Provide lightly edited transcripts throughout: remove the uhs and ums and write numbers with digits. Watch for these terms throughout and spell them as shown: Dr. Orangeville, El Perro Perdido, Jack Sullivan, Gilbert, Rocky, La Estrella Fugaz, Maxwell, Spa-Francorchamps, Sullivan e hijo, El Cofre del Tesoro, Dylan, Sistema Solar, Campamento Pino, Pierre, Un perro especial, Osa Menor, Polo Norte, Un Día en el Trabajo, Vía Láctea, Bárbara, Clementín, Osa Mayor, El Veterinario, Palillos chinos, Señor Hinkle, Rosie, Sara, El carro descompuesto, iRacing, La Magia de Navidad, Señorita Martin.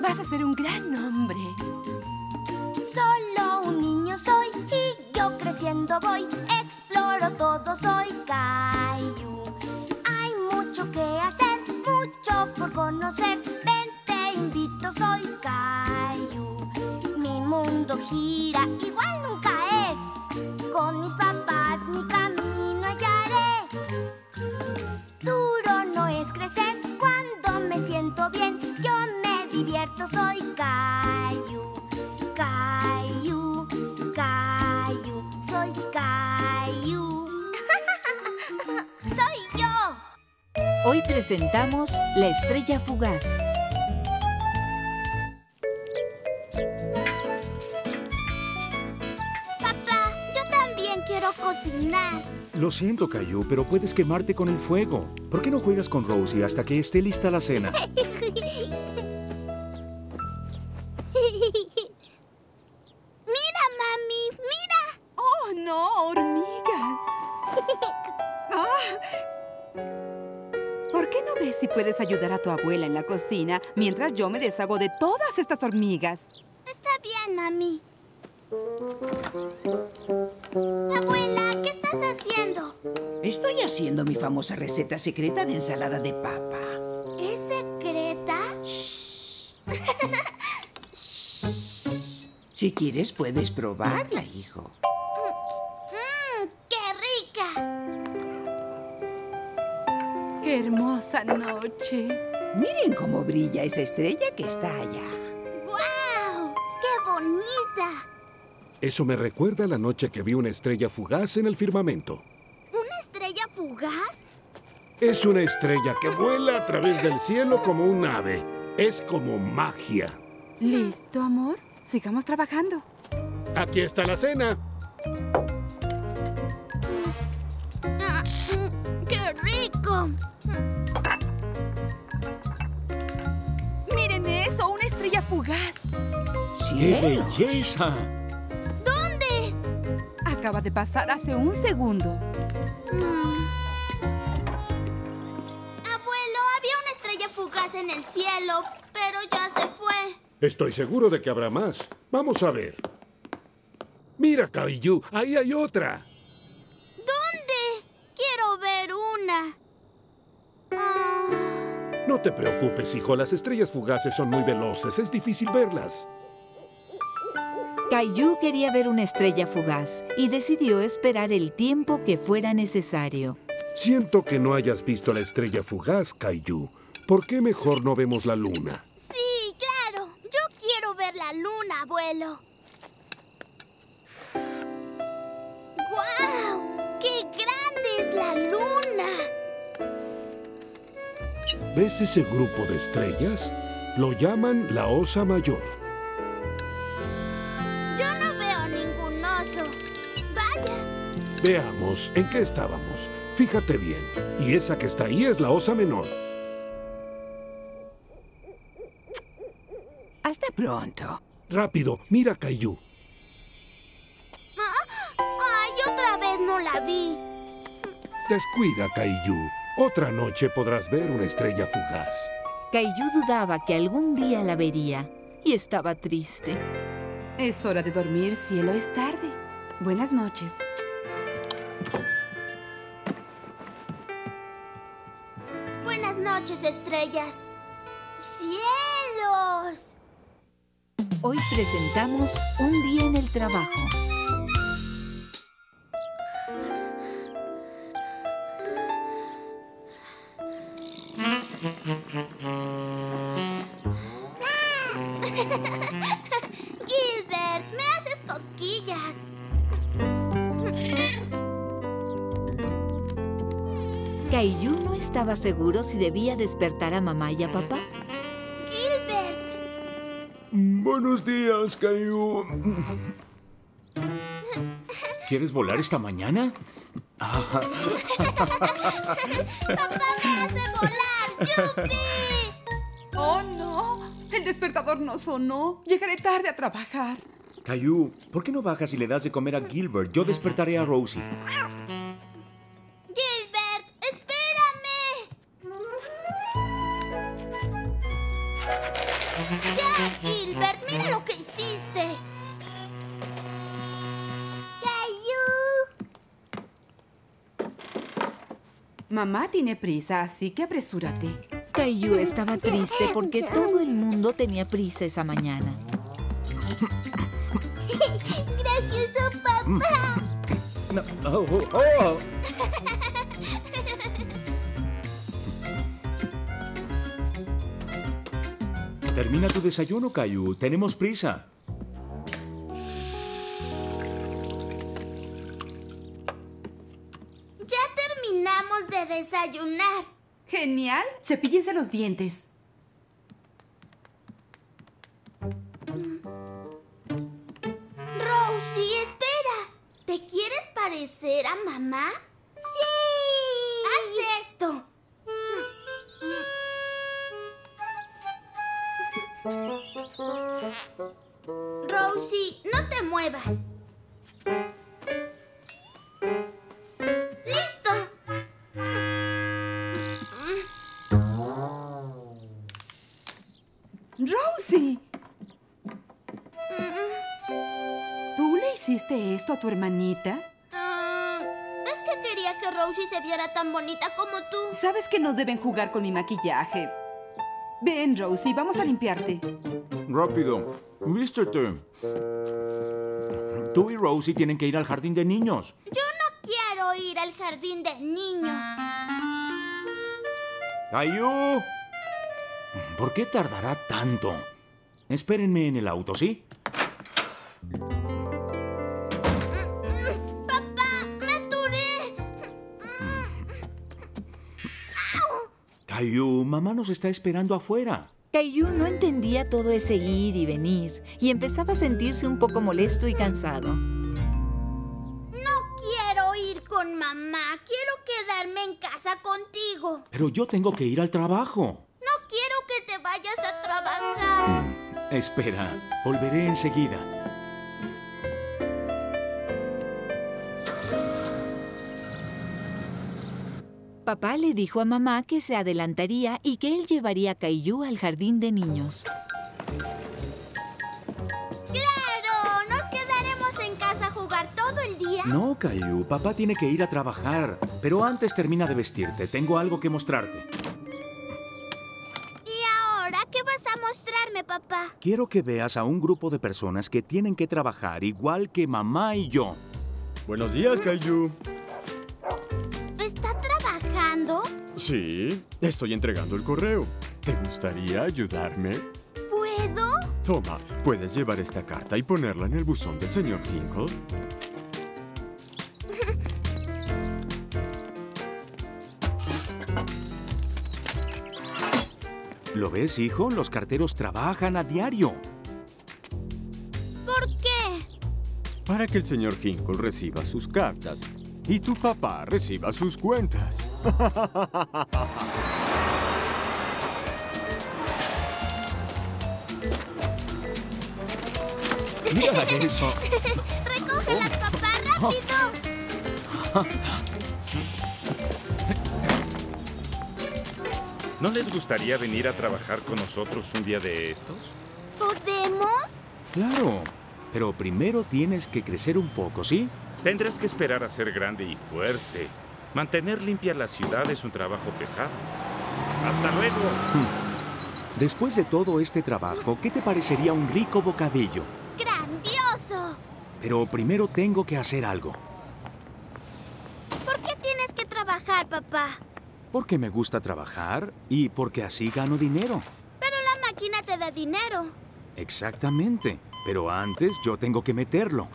Vas a ser un gran hombre. Solo un niño soy y yo creciendo voy. Exploro todo, soy Caillou. Hay mucho que hacer, mucho por conocer. Ven, te invito, soy Caillou. Mi mundo gira, igual nunca es. Con mis papás mi camino hallaré. Duro no es crecer cuando me siento bien. Yo me divierto, soy Caillou. Caillou, Caillou, soy Caillou. ¡Soy yo! Hoy presentamos La Estrella Fugaz. Papá, yo también quiero cocinar. Lo siento, Caillou, pero puedes quemarte con el fuego. ¿Por qué no juegas con Rosie hasta que esté lista la cena? Puedes ayudar a tu abuela en la cocina mientras yo me deshago de todas estas hormigas. Está bien, mami. Abuela, ¿qué estás haciendo? Estoy haciendo mi famosa receta secreta de ensalada de papa. ¿Es secreta? Shh. Shh. Si quieres, puedes probarla, hijo. ¡Qué hermosa noche! Miren cómo brilla esa estrella que está allá. ¡Guau! ¡Qué bonita! Eso me recuerda a la noche que vi una estrella fugaz en el firmamento. ¿Una estrella fugaz? Es una estrella que vuela a través del cielo como un ave. Es como magia. ¿Listo, amor? Sigamos trabajando. ¡Aquí está la cena! ¡Qué rico! ¡Miren eso! ¡Una estrella fugaz! ¡Qué belleza! ¿Dónde? Acaba de pasar hace un segundo. Abuelo, había una estrella fugaz en el cielo, pero ya se fue. Estoy seguro de que habrá más. Vamos a ver. ¡Mira, Caillou! ¡Ahí hay otra! ¿Dónde? Quiero ver una. No te preocupes, hijo. Las estrellas fugaces son muy veloces. Es difícil verlas. Caillou quería ver una estrella fugaz y decidió esperar el tiempo que fuera necesario. Siento que no hayas visto la estrella fugaz, Caillou. ¿Por qué mejor no vemos la luna? Sí, claro. Yo quiero ver la luna, abuelo. ¡Guau! ¡Qué grande es la luna! ¿Ves ese grupo de estrellas? Lo llaman la Osa Mayor. Yo no veo ningún oso. Vaya. Veamos, ¿en qué estábamos? Fíjate bien. Y esa que está ahí es la Osa Menor. Hasta pronto. Rápido, mira, Caillou. ¡Ay, otra vez no la vi! Descuida, Caillou. Otra noche podrás ver una estrella fugaz. Caillou dudaba que algún día la vería y estaba triste. Es hora de dormir, cielo, es tarde. Buenas noches. Buenas noches, estrellas. ¡Cielos! Hoy presentamos Un Día en el Trabajo. Gilbert, me haces cosquillas. Caillou no estaba seguro si debía despertar a mamá y a papá. Gilbert. Buenos días, Caillou. ¿Quieres volar esta mañana? Papá, me hace volar. ¡Yupi! ¡Oh, no! El despertador no sonó. Llegaré tarde a trabajar. Caillou, ¿por qué no bajas y le das de comer a Gilbert? Yo despertaré a Rosie. ¡Gilbert, espérame! ¡Ya, Gilbert! ¡Mira lo que hiciste! ¡Caillou! Mamá tiene prisa, así que apresúrate. Caillou estaba triste porque todo el mundo tenía prisa esa mañana. ¡Gracioso, papá! No. Oh, oh, oh. Termina tu desayuno, Caillou. Tenemos prisa. Ya terminamos de desayunar. Genial. Cepíllense los dientes. Rosie, espera. ¿Te quieres parecer a mamá? ¡Sí! ¡Haz esto! Rosie, no te muevas. ¡Listo! ¡Rosie! ¿Tú le hiciste esto a tu hermanita? Es que quería que Rosie se viera tan bonita como tú. Sabes que no deben jugar con mi maquillaje. Ven, Rosie, vamos a limpiarte. Rápido, vístete. Tú y Rosie tienen que ir al jardín de niños. Yo no quiero ir al jardín de niños. ¡Caillou! ¿Por qué tardará tanto? Espérenme en el auto, ¿sí? ¡Papá, me aturé! Caillou, mamá nos está esperando afuera. Caillou no entendía todo ese ir y venir y empezaba a sentirse un poco molesto y cansado. No quiero ir con mamá. Quiero quedarme en casa contigo. Pero yo tengo que ir al trabajo. No quiero que te vayas a trabajar. Espera, volveré enseguida. Papá le dijo a mamá que se adelantaría y que él llevaría a Caillou al jardín de niños. ¡Claro! ¿Nos quedaremos en casa a jugar todo el día? No, Caillou. Papá tiene que ir a trabajar. Pero antes termina de vestirte. Tengo algo que mostrarte. ¿Y ahora qué vas a mostrarme, papá? Quiero que veas a un grupo de personas que tienen que trabajar igual que mamá y yo. Buenos días, Caillou. Sí, estoy entregando el correo. ¿Te gustaría ayudarme? ¿Puedo? Toma, puedes llevar esta carta y ponerla en el buzón del señor Hinkle. ¿Lo ves, hijo? Los carteros trabajan a diario. ¿Por qué? Para que el señor Hinkle reciba sus cartas. Y tu papá reciba sus cuentas. ¡Mira eso! ¡Recógelas, papá! ¡Rápido! ¿No les gustaría venir a trabajar con nosotros un día de estos? ¿Podemos? Claro, pero primero tienes que crecer un poco, ¿sí? Tendrás que esperar a ser grande y fuerte. Mantener limpia la ciudad es un trabajo pesado. ¡Hasta luego! Después de todo este trabajo, ¿qué te parecería un rico bocadillo? ¡Grandioso! Pero primero tengo que hacer algo. ¿Por qué tienes que trabajar, papá? Porque me gusta trabajar y porque así gano dinero. Pero la máquina te da dinero. Exactamente. Pero antes yo tengo que meterlo.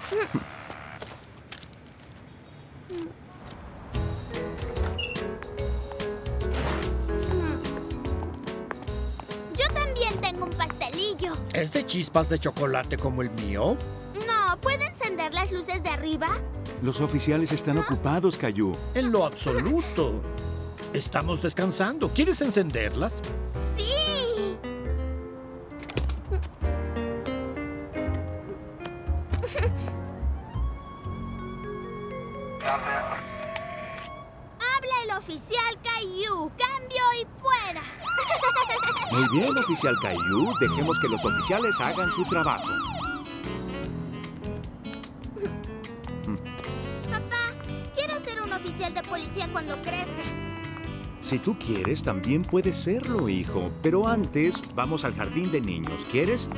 ¿Es de chispas de chocolate como el mío? No, ¿puede encender las luces de arriba? Los oficiales están ocupados, Caillou. En lo absoluto. Estamos descansando. ¿Quieres encenderlas? ¡Sí! Habla el oficial, Caillou. ¡Cambio y fuera! Muy bien, oficial Caillou. Dejemos que los oficiales hagan su trabajo. Papá, quiero ser un oficial de policía cuando crezca. Si tú quieres, también puedes serlo, hijo. Pero antes, vamos al jardín de niños. ¿Quieres?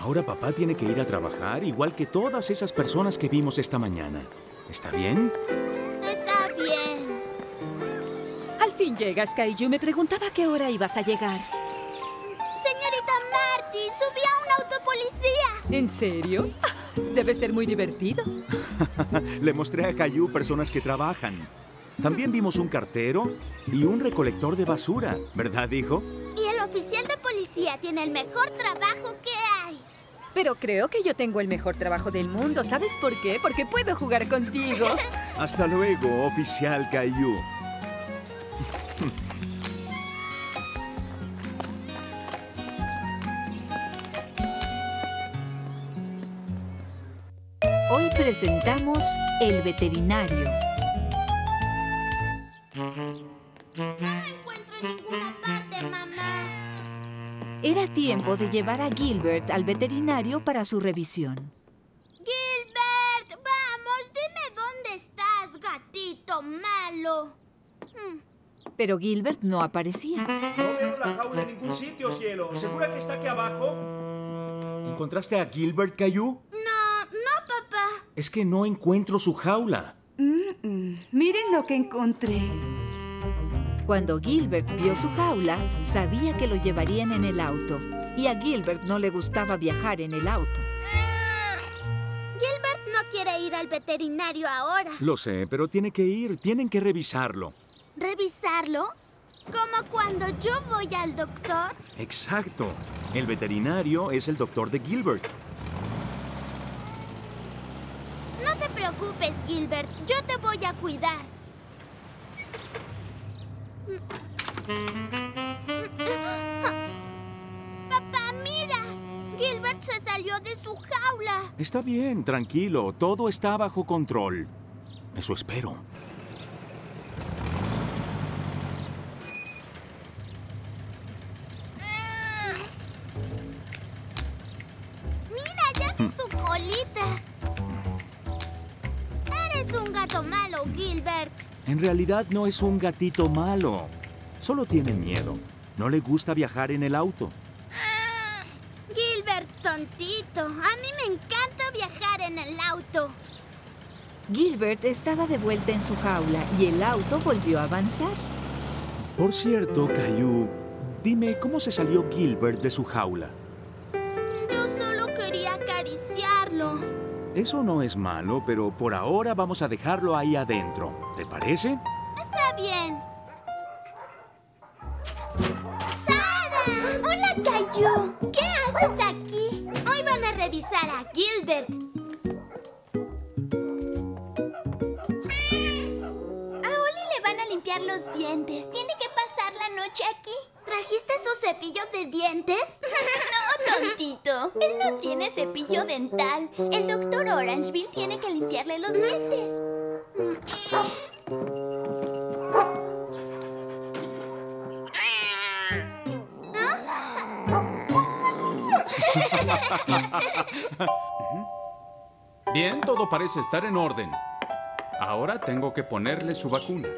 Ahora papá tiene que ir a trabajar, igual que todas esas personas que vimos esta mañana. ¿Está bien? Está bien. Al fin llegas, Caillou. Me preguntaba a qué hora ibas a llegar. Señorita Martin, subí a un auto policía. ¿En serio? Debe ser muy divertido. Le mostré a Caillou personas que trabajan. También vimos un cartero y un recolector de basura, ¿verdad, hijo? Y el oficial de policía tiene el mejor trabajo que hay. Pero creo que yo tengo el mejor trabajo del mundo. ¿Sabes por qué? Porque puedo jugar contigo. Hasta luego, oficial Caillou. Hoy presentamos El Veterinario. No encuentro ninguna parte, mamá. Era tiempo de llevar a Gilbert al veterinario para su revisión. ¡Gilbert! ¡Vamos! Dime dónde estás, gatito malo. Pero Gilbert no aparecía. No veo la jaula en ningún sitio, cielo. ¿Segura que está aquí abajo? ¿Encontraste a Gilbert, Caillou? No, papá. Es que no encuentro su jaula. Miren lo que encontré. Cuando Gilbert vio su jaula, sabía que lo llevarían en el auto. Y a Gilbert no le gustaba viajar en el auto. Gilbert no quiere ir al veterinario ahora. Lo sé, pero tiene que ir. Tienen que revisarlo. ¿Revisarlo? ¿Como cuando yo voy al doctor? Exacto. El veterinario es el doctor de Gilbert. No te preocupes, Gilbert. Yo te voy a cuidar. Papá, mira. Gilbert se salió de su jaula. Está bien, tranquilo. Todo está bajo control. Eso espero. Mira, ya vi su colita. Es un gato malo, Gilbert. En realidad no es un gatito malo. Solo tiene miedo. No le gusta viajar en el auto. Gilbert, tontito. A mí me encanta viajar en el auto. Gilbert estaba de vuelta en su jaula y el auto volvió a avanzar. Por cierto, Caillou, dime, ¿cómo se salió Gilbert de su jaula? Yo solo quería acariciarlo. Eso no es malo, pero por ahora vamos a dejarlo ahí adentro. ¿Te parece? Está bien. ¡Sara! ¡Hola, Caillou! ¿Qué haces aquí? Hoy van a revisar a Gilbert. A Oli le van a limpiar los dientes. Tiene que pasar la noche aquí. ¿Trajiste sus cepillos de dientes? No, tontito. Él no tiene cepillo dental. El doctor Orangeville tiene que limpiarle los dientes. Bien, todo parece estar en orden. Ahora tengo que ponerle su vacuna.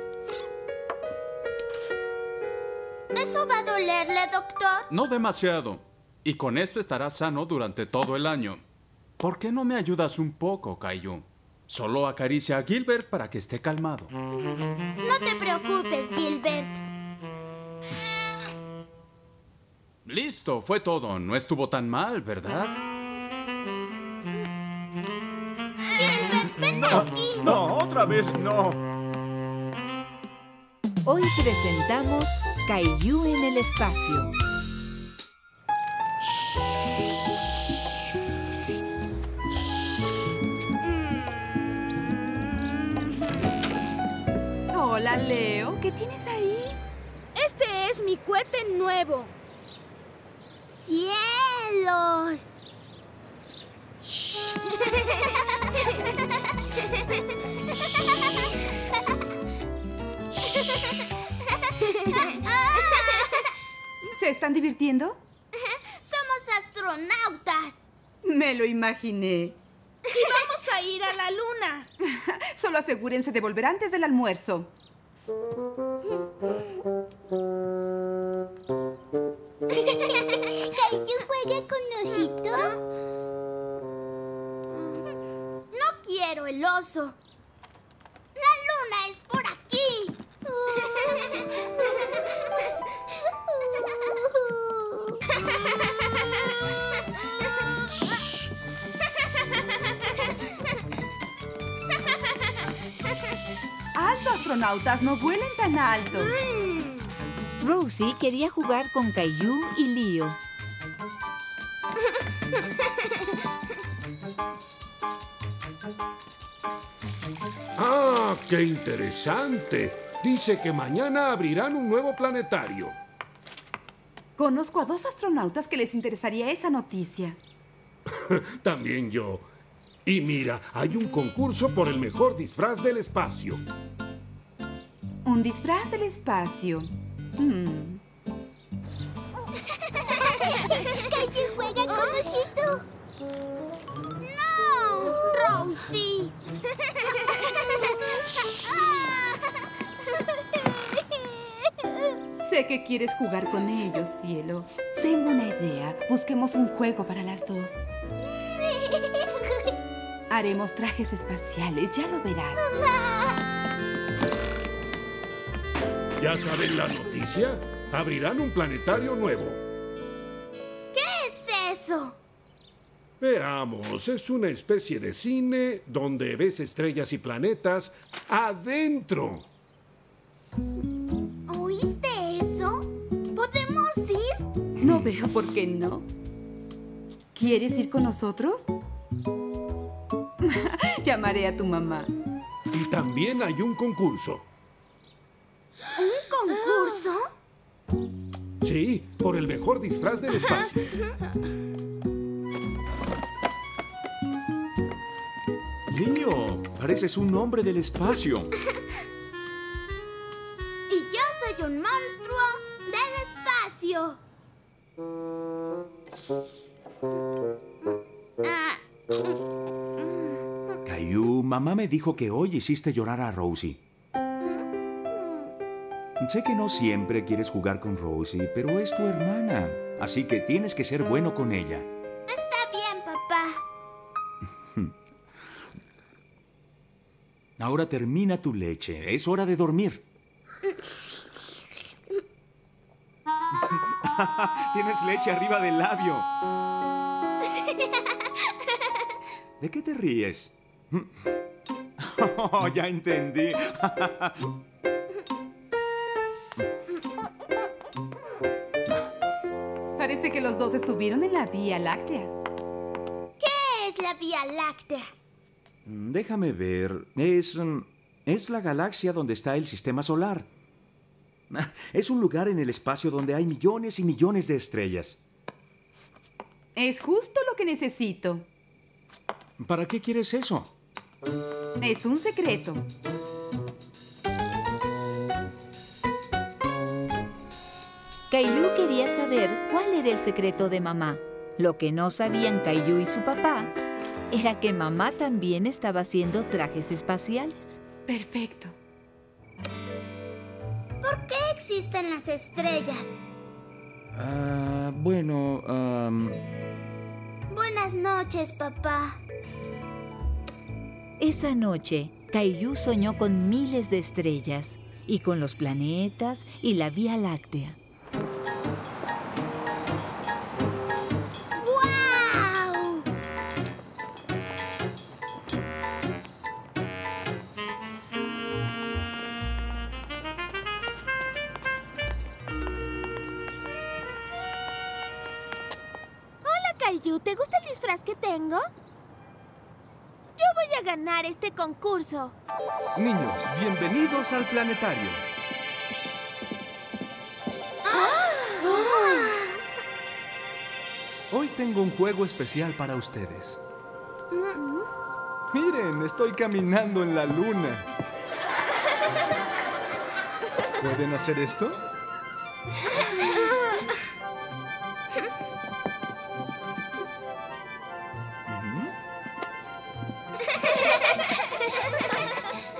¿Eso va a dolerle, doctor? No demasiado. Y con esto estará sano durante todo el año. ¿Por qué no me ayudas un poco, Caillou? Solo acaricia a Gilbert para que esté calmado. No te preocupes, Gilbert. Listo, fue todo. No estuvo tan mal, ¿verdad? Gilbert, ven aquí. No, otra vez no. Hoy presentamos Caillou en el espacio. Hola, Leo. ¿Qué tienes ahí? Este es mi cohete nuevo. ¡Cielos! ¿Se están divirtiendo? ¡Somos astronautas! Me lo imaginé. Y vamos a ir a la luna. Solo asegúrense de volver antes del almuerzo. ¿Caillou juega con Osito? No quiero el oso. ¡La luna es por aquí! ¡Alto, astronautas! ¡No vuelen tan alto! Rosie quería jugar con Caillou y Leo. ¡Ah, qué interesante! Dice que mañana abrirán un nuevo planetario. Conozco a dos astronautas que les interesaría esa noticia. También yo. Y mira, hay un concurso por el mejor disfraz del espacio. ¿Un disfraz del espacio? ¡Caillou juega con Osito! ¡No! ¡Rosie! Sé que quieres jugar con ellos, cielo. Tengo una idea. Busquemos un juego para las dos. Haremos trajes espaciales, ya lo verás. ¡Mamá! ¿Ya saben la noticia? Abrirán un planetario nuevo. ¿Qué es eso? Veamos, es una especie de cine donde ves estrellas y planetas adentro. ¿Oíste eso? ¿Podemos ir? No veo por qué no. ¿Quieres ir con nosotros? Llamaré a tu mamá. Y también hay un concurso. ¿Un concurso? Sí, por el mejor disfraz del espacio. Leo, pareces un hombre del espacio. Y yo soy un monstruo del espacio. Caillou, mamá me dijo que hoy hiciste llorar a Rosie. Sé que no siempre quieres jugar con Rosie, pero es tu hermana. Así que tienes que ser bueno con ella. Está bien, papá. Ahora termina tu leche. Es hora de dormir. Tienes leche arriba del labio. ¿De qué te ríes? Oh, ya entendí. Parece que los dos estuvieron en la Vía Láctea. ¿Qué es la Vía Láctea? Déjame ver. Es la galaxia donde está el Sistema Solar. Es un lugar en el espacio donde hay millones y millones de estrellas. Es justo lo que necesito. ¿Para qué quieres eso? Es un secreto. Caillou quería saber cuál era el secreto de mamá. Lo que no sabían Caillou y su papá era que mamá también estaba haciendo trajes espaciales. Perfecto. ¿Por qué existen las estrellas? Buenas noches, papá. Esa noche, Caillou soñó con miles de estrellas y con los planetas y la Vía Láctea. ¡Guau! Hola, Caillou. ¿Te gusta el disfraz que tengo? Yo voy a ganar este concurso. Niños, bienvenidos al planetario. Hoy tengo un juego especial para ustedes. Miren, estoy caminando en la luna. ¿Pueden hacer esto?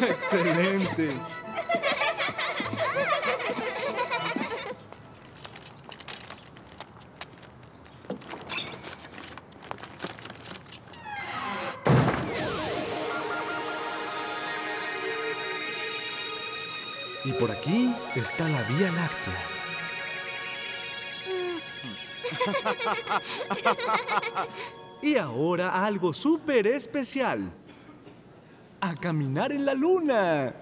¡Excelente! Y por aquí está la Vía Láctea. Y ahora algo súper especial. ¡A caminar en la luna!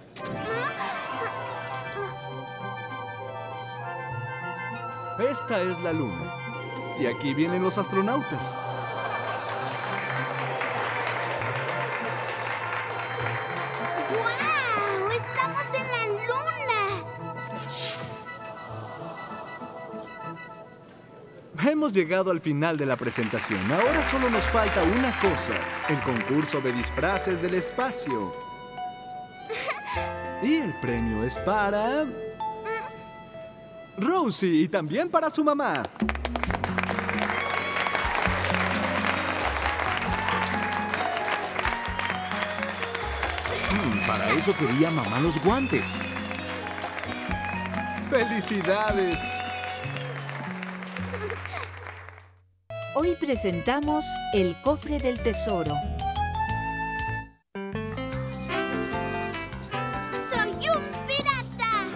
Esta es la luna. Y aquí vienen los astronautas. ¡Guau! ¡Estamos en la luna! Hemos llegado al final de la presentación. Ahora solo nos falta una cosa. El concurso de disfraces del espacio. Y el premio es para... Rosie y también para su mamá. Para eso quería mamá los guantes. ¡Felicidades! Hoy presentamos El Cofre del Tesoro. ¡Soy un pirata!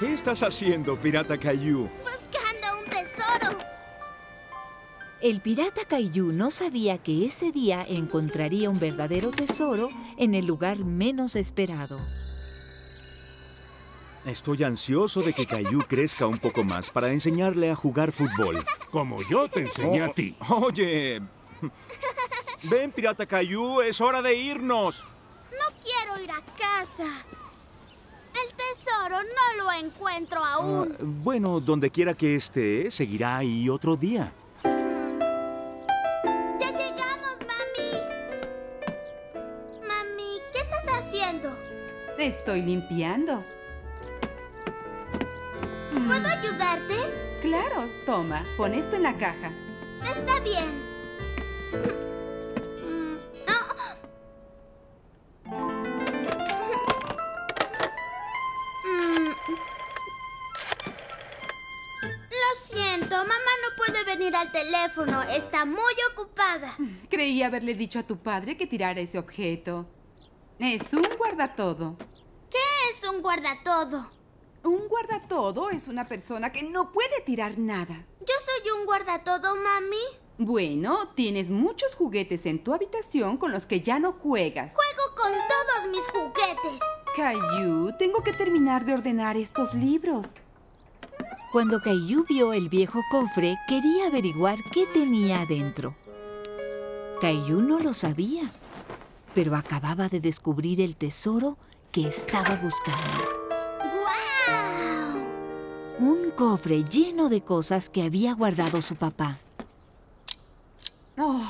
¿Qué estás haciendo, pirata Caillou? Buscando un tesoro. El pirata Caillou no sabía que ese día encontraría un verdadero tesoro en el lugar menos esperado. Estoy ansioso de que Caillou crezca un poco más para enseñarle a jugar fútbol. Como yo te enseñé a ti. Oye, ven, pirata Caillou, es hora de irnos. No quiero ir a casa. El tesoro no lo encuentro aún. Bueno, donde quiera que esté, seguirá ahí otro día. Ya llegamos, mami. Mami, ¿qué estás haciendo? Te estoy limpiando. ¿Puedo ayudarte? Claro, toma, pon esto en la caja. Está bien. Lo siento, mamá no puede venir al teléfono, está muy ocupada. Creí haberle dicho a tu padre que tirara ese objeto. Es un guardatodo. ¿Qué es un guardatodo? Un guardatodo es una persona que no puede tirar nada. ¿Yo soy un guardatodo, mami? Bueno, tienes muchos juguetes en tu habitación con los que ya no juegas. ¡Juego con todos mis juguetes! Caillou, tengo que terminar de ordenar estos libros. Cuando Caillou vio el viejo cofre, quería averiguar qué tenía adentro. Caillou no lo sabía, pero acababa de descubrir el tesoro que estaba buscando. Un cofre lleno de cosas que había guardado su papá. Oh.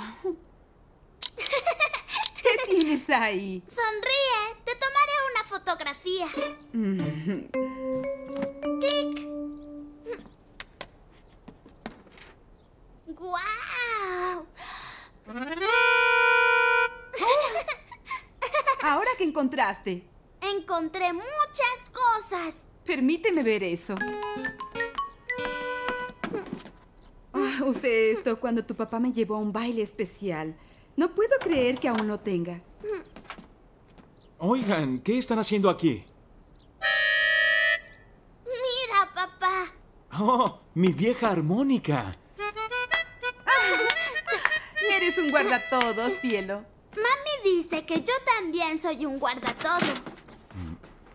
¿Qué tienes ahí? Sonríe, te tomaré una fotografía. ¡Clic! ¡Guau! ¿Ahora qué encontraste? Encontré muchas cosas. Permíteme ver eso. Oh, usé esto cuando tu papá me llevó a un baile especial. No puedo creer que aún lo tenga. Oigan, ¿qué están haciendo aquí? Mira, papá. ¡Oh, mi vieja armónica! Eres un guardatodo, cielo. Mami dice que yo también soy un guardatodo.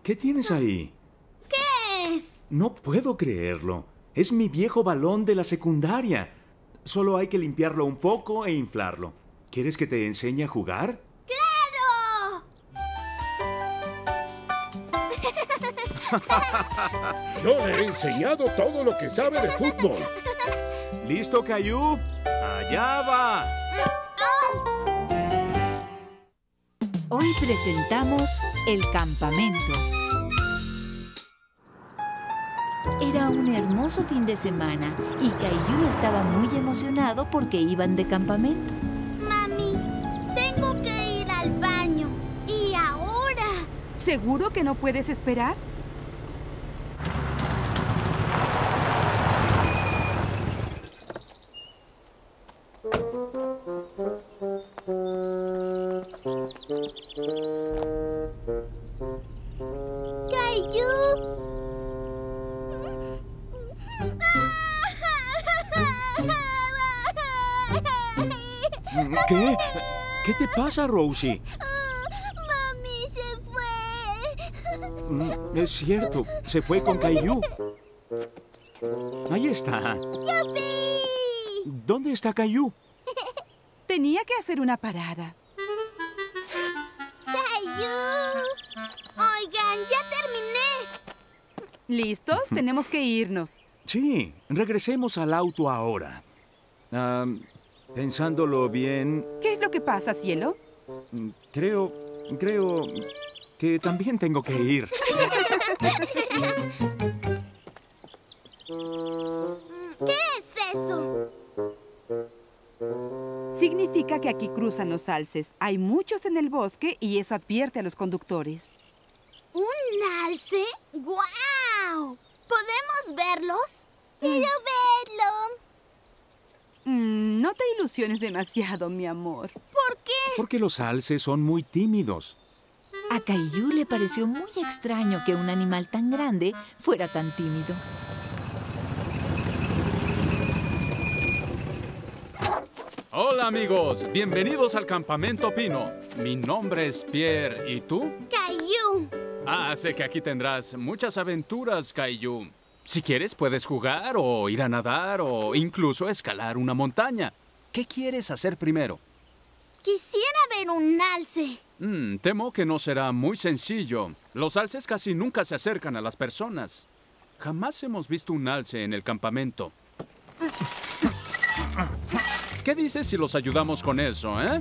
¿Qué tienes ahí? No puedo creerlo. Es mi viejo balón de la secundaria. Solo hay que limpiarlo un poco e inflarlo. ¿Quieres que te enseñe a jugar? ¡Claro! Yo le he enseñado todo lo que sabe de fútbol. ¿Listo, Caillou? ¡Allá va! Hoy presentamos El Campamento. Era un hermoso fin de semana y Caillou estaba muy emocionado porque iban de campamento. Mami, tengo que ir al baño. Y ahora... ¿Seguro que no puedes esperar? ¿Qué? ¿Qué te pasa, Rosie? Mami se fue. Es cierto, se fue con Caillou. Ahí está. ¡Yupi! ¿Dónde está Caillou? Tenía que hacer una parada. ¡Caillou! Oigan, ya terminé. ¿Listos? Tenemos que irnos. Sí, regresemos al auto ahora. Pensándolo bien... ¿Qué es lo que pasa, cielo? Creo que también tengo que ir. ¿Qué es eso? Significa que aquí cruzan los alces. Hay muchos en el bosque y eso advierte a los conductores. ¿Un alce? ¡Guau! ¿Podemos verlos? ¡Quiero verlo! No te ilusiones demasiado, mi amor. ¿Por qué? Porque los alces son muy tímidos. A Caillou le pareció muy extraño que un animal tan grande fuera tan tímido. Hola, amigos. Bienvenidos al Campamento Pino. Mi nombre es Pierre. ¿Y tú? Caillou. Ah, sé que aquí tendrás muchas aventuras, Caillou. Si quieres, puedes jugar o ir a nadar o incluso escalar una montaña. ¿Qué quieres hacer primero? Quisiera ver un alce. Temo que no será muy sencillo. Los alces casi nunca se acercan a las personas. Jamás hemos visto un alce en el campamento. ¿Qué dices si los ayudamos con eso, eh?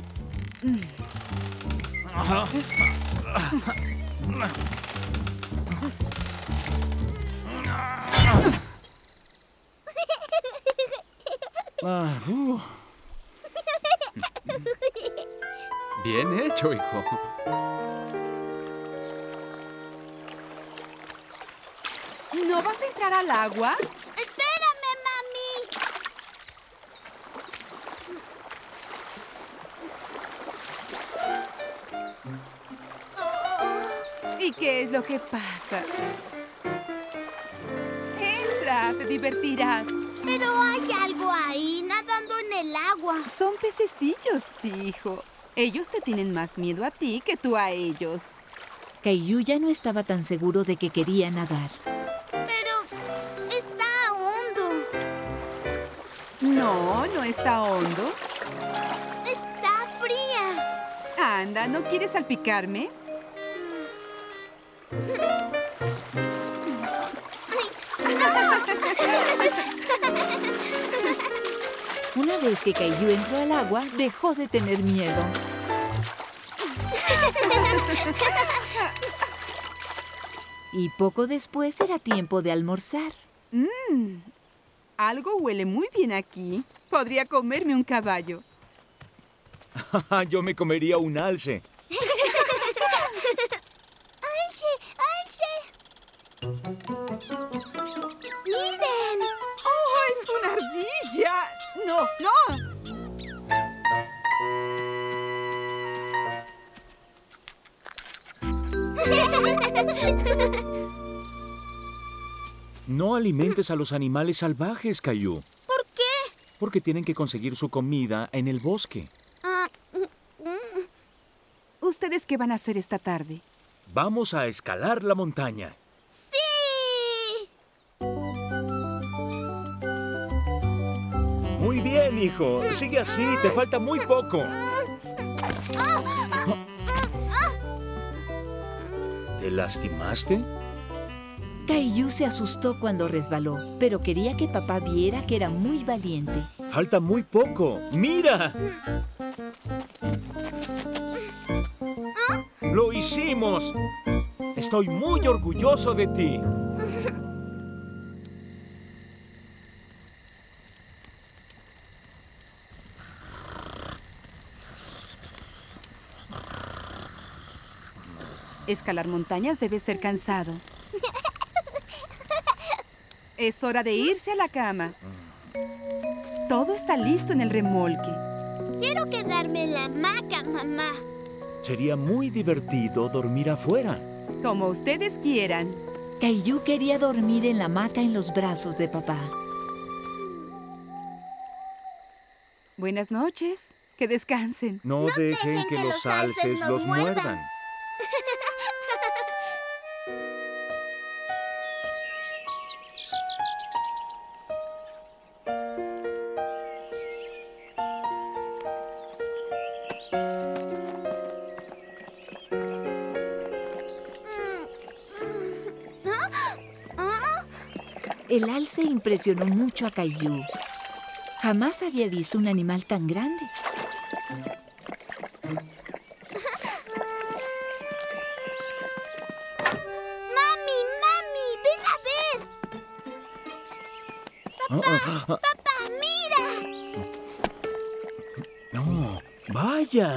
Bien hecho, hijo. ¿No vas a entrar al agua? ¡Espérame, mami! ¿Y qué es lo que pasa? Entra, te divertirás. Pero hay algo ahí, nadando en el agua. Son pececillos, hijo. Ellos te tienen más miedo a ti que tú a ellos. Caillou ya no estaba tan seguro de que quería nadar. Pero está hondo. No, no está hondo. Está fría. Anda, ¿no quieres salpicarme? Una vez que Caillou entró al agua, dejó de tener miedo. Y poco después era tiempo de almorzar. Algo huele muy bien aquí. Podría comerme un caballo. Yo me comería un alce. ¡Alce! ¡Miren! ¡Oh, es una ardilla! ¡No, no! No alimentes a los animales salvajes, Caillou. ¿Por qué? Porque tienen que conseguir su comida en el bosque. ¿Ustedes qué van a hacer esta tarde? Vamos a escalar la montaña. Muy bien, hijo. Sigue así. Te falta muy poco. ¿Te lastimaste? Caillou se asustó cuando resbaló, pero quería que papá viera que era muy valiente. Falta muy poco. ¡Mira! ¡Lo hicimos! Estoy muy orgulloso de ti. Escalar montañas debe ser cansado. Es hora de irse a la cama. Todo está listo en el remolque. Quiero quedarme en la hamaca, mamá. Sería muy divertido dormir afuera. Como ustedes quieran. Caillou quería dormir en la hamaca en los brazos de papá. Buenas noches. Que descansen. No dejen que los alces los muerdan. El alce impresionó mucho a Caillou. Jamás había visto un animal tan grande. ¡Mami, mami! ¡Ven a ver! ¡Papá! ¡Papá, mira! ¡No! ¡Vaya!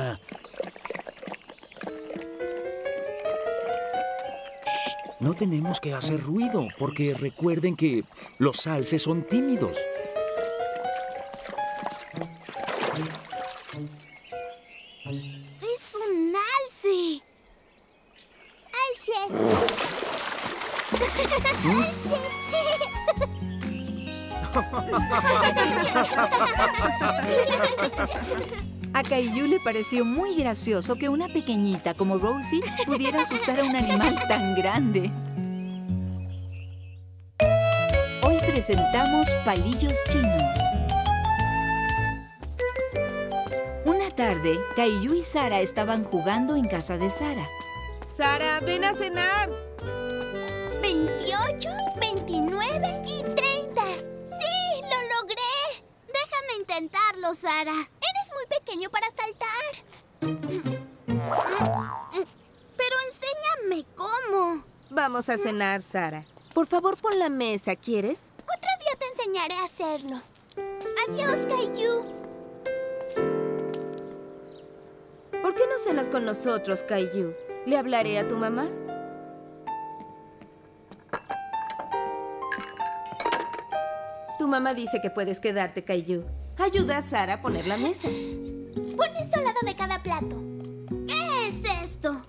No tenemos que hacer ruido, porque recuerden que los alces son tímidos. ¡Es un alce! ¡Alce! ¡Alce! A Caillou le pareció muy gracioso que una pequeñita como Rosie pudiera asustar a un animal tan grande. Hoy presentamos Palillos Chinos. Una tarde, Caillou y Sara estaban jugando en casa de Sara. ¡Sara, ven a cenar! 28, 29 y 30. ¡Sí, lo logré! Déjame intentarlo, Sara. Pequeño para saltar. Pero enséñame cómo. Vamos a cenar, Sara. Por favor, pon la mesa, ¿quieres? Otro día te enseñaré a hacerlo. Adiós, Caillou. ¿Por qué no cenas con nosotros, Caillou? Le hablaré a tu mamá. Tu mamá dice que puedes quedarte, Caillou. Ayuda a Sara a poner la mesa. Pon esto al lado de cada plato. ¿Qué es esto?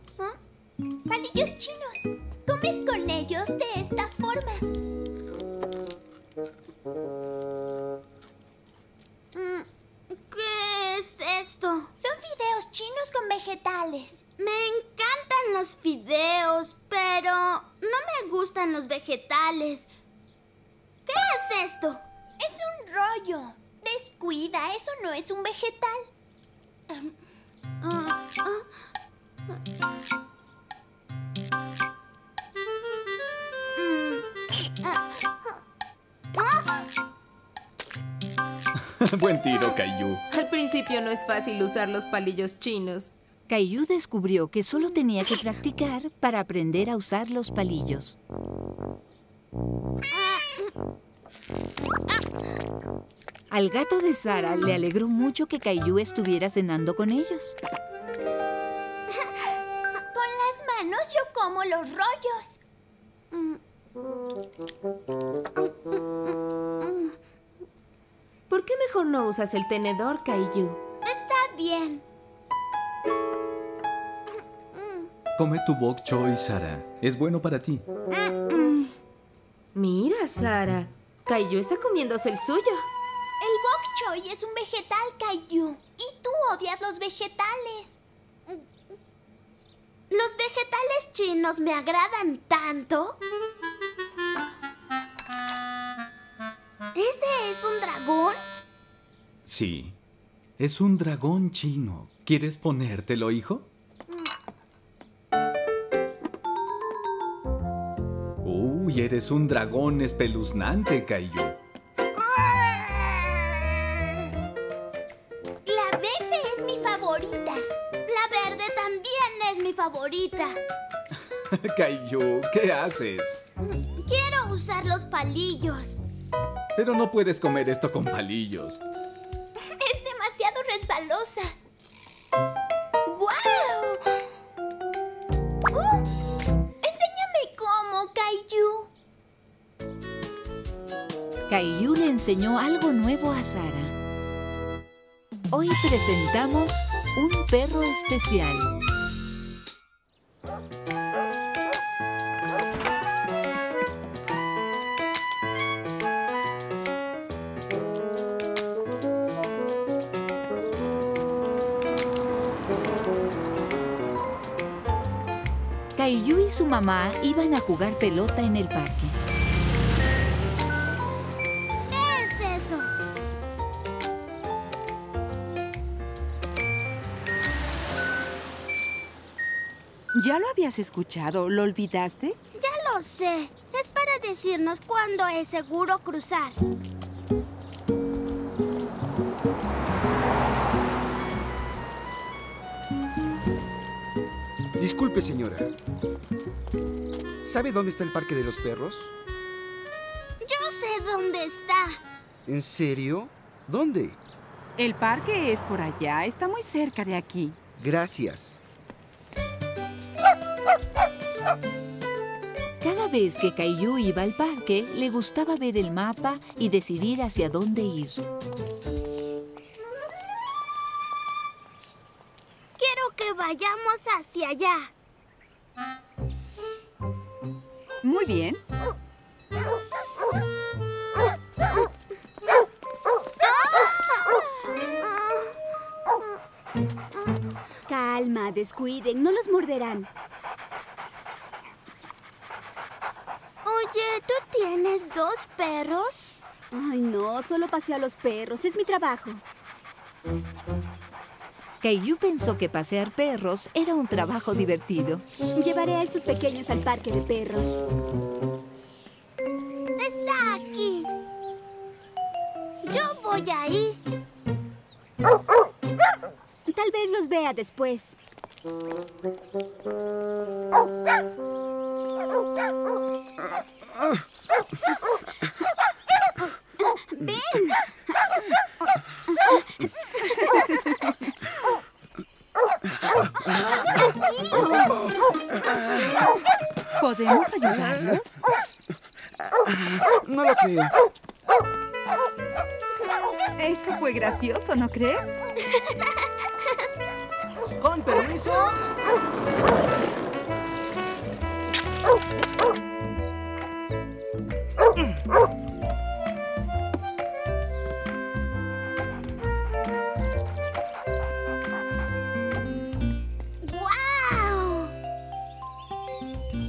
Palillos chinos. Comes con ellos de esta forma. ¿Qué es esto? Son fideos chinos con vegetales. Me encantan los fideos, pero no me gustan los vegetales. ¿Qué es esto? Es un rollo. Descuida, eso no es un vegetal. Buen tiro, Caillou. Al principio no es fácil usar los palillos chinos. Caillou descubrió que solo tenía que practicar para aprender a usar los palillos. Al gato de Sara le alegró mucho que Caillou estuviera cenando con ellos. Con las manos yo como los rollos. ¿Por qué mejor no usas el tenedor, Caillou? Está bien. Come tu bok choy, Sara. Es bueno para ti. Mira, Sara. Caillou está comiéndose el suyo. El bok choy es un vegetal, Caillou. Y tú odias los vegetales. Los vegetales chinos me agradan tanto. ¿Ese es un dragón? Sí, es un dragón chino. ¿Quieres ponértelo, hijo? Uy, eres un dragón espeluznante, Caillou. Favorita. Caillou, ¿qué haces? Quiero usar los palillos. Pero no puedes comer esto con palillos. Es demasiado resbalosa. ¡Guau! Caillou le enseñó algo nuevo a Sara. Hoy presentamos Un Perro Especial. Caillou y su mamá iban a jugar pelota en el parque. ¿Qué es eso? ¿Ya lo habías escuchado? ¿Lo olvidaste? Ya lo sé. Es para decirnos cuándo es seguro cruzar. Disculpe, señora. ¿Sabe dónde está el parque de los perros? Yo sé dónde está. ¿En serio? ¿Dónde? El parque es por allá. Está muy cerca de aquí. Gracias. Cada vez que Caillou iba al parque, le gustaba ver el mapa y decidir hacia dónde ir. Vayamos hacia allá. Muy bien. Calma, descuiden, no los morderán. Oye, ¿tú tienes dos perros? Ay, no, solo paseo a los perros, es mi trabajo. Caillou pensó que pasear perros era un trabajo divertido. Llevaré a estos pequeños al parque de perros. ¡Está aquí! ¡Yo voy ahí! Tal vez los vea después. ¡Ven! ¿Podemos ayudarlos? No lo creo. Eso fue gracioso, ¿no crees? Con permiso.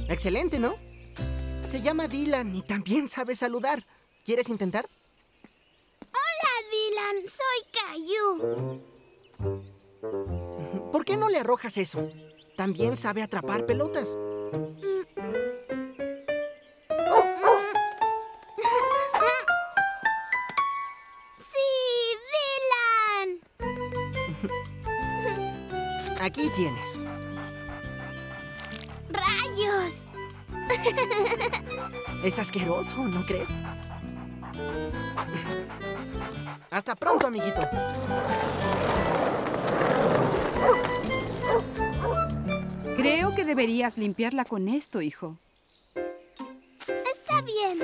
Excelente, ¿no? Se llama Dylan y también sabe saludar. ¿Quieres intentar? Hola, Dylan. Soy Caillou. ¿Por qué no le arrojas eso? También sabe atrapar pelotas. ¡Sí, Dylan! Aquí tienes. ¡Rayos! Es asqueroso, ¿no crees? Hasta pronto, amiguito. Creo que deberías limpiarla con esto, hijo. Está bien.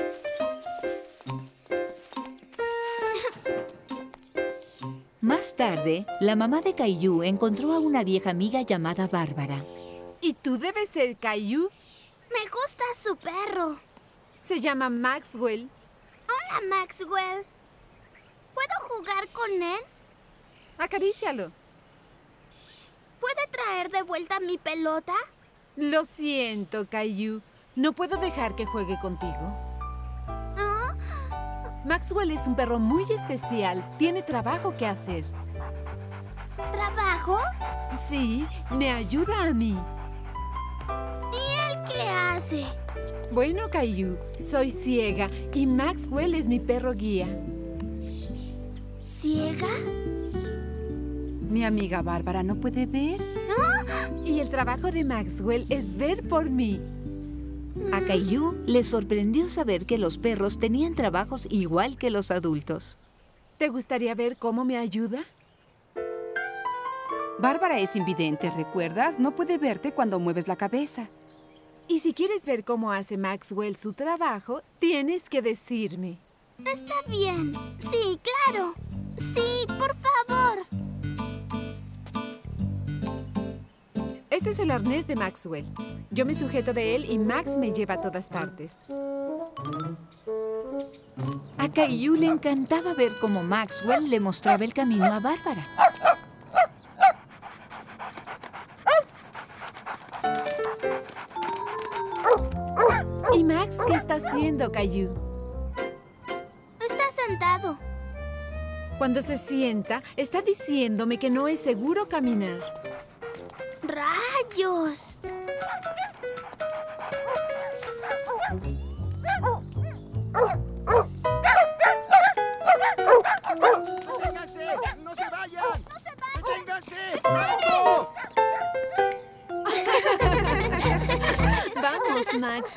Más tarde, la mamá de Caillou encontró a una vieja amiga llamada Bárbara. ¿Y tú debes ser Caillou? Me gusta su perro. Se llama Maxwell. Hola, Maxwell. ¿Puedo jugar con él? Acarícialo. ¿Puede traer de vuelta mi pelota? Lo siento, Caillou. No puedo dejar que juegue contigo. ¿Ah? Maxwell es un perro muy especial. Tiene trabajo que hacer. ¿Trabajo? Sí, me ayuda a mí. ¿Qué hace? Bueno, Caillou, soy ciega y Maxwell es mi perro guía. ¿Ciega? Mi amiga Bárbara no puede ver. ¿Ah? Y el trabajo de Maxwell es ver por mí. A Caillou le sorprendió saber que los perros tenían trabajos igual que los adultos. ¿Te gustaría ver cómo me ayuda? Bárbara es invidente, ¿recuerdas? No puede verte cuando mueves la cabeza. Y si quieres ver cómo hace Maxwell su trabajo, tienes que decirme. Está bien. Sí, claro. Sí, por favor. Este es el arnés de Maxwell. Yo me sujeto de él y Max me lleva a todas partes. A Caillou le encantaba ver cómo Maxwell le mostraba el camino a Bárbara. ¿Y Max qué está haciendo, Caillou? Está sentado. Cuando se sienta, está diciéndome que no es seguro caminar. ¡Rayos! ¡Deténganse! ¡No se vayan! ¡No se vayan! ¡Deténganse! ¡Alto! Vamos, Max.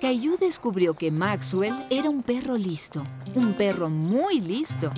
Caillou descubrió que Maxwell era un perro listo, un perro muy listo.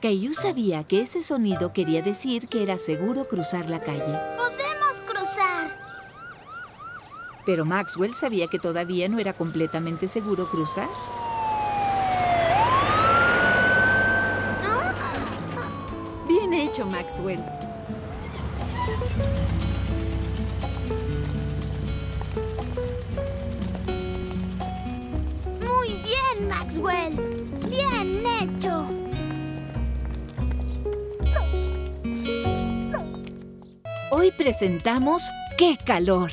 Caillou sabía que ese sonido quería decir que era seguro cruzar la calle. ¡Podemos cruzar! Pero Maxwell sabía que todavía no era completamente seguro cruzar. ¿Ah? Bien hecho, Maxwell. Muy bien, Maxwell. Bien hecho. Hoy presentamos ¡Qué calor!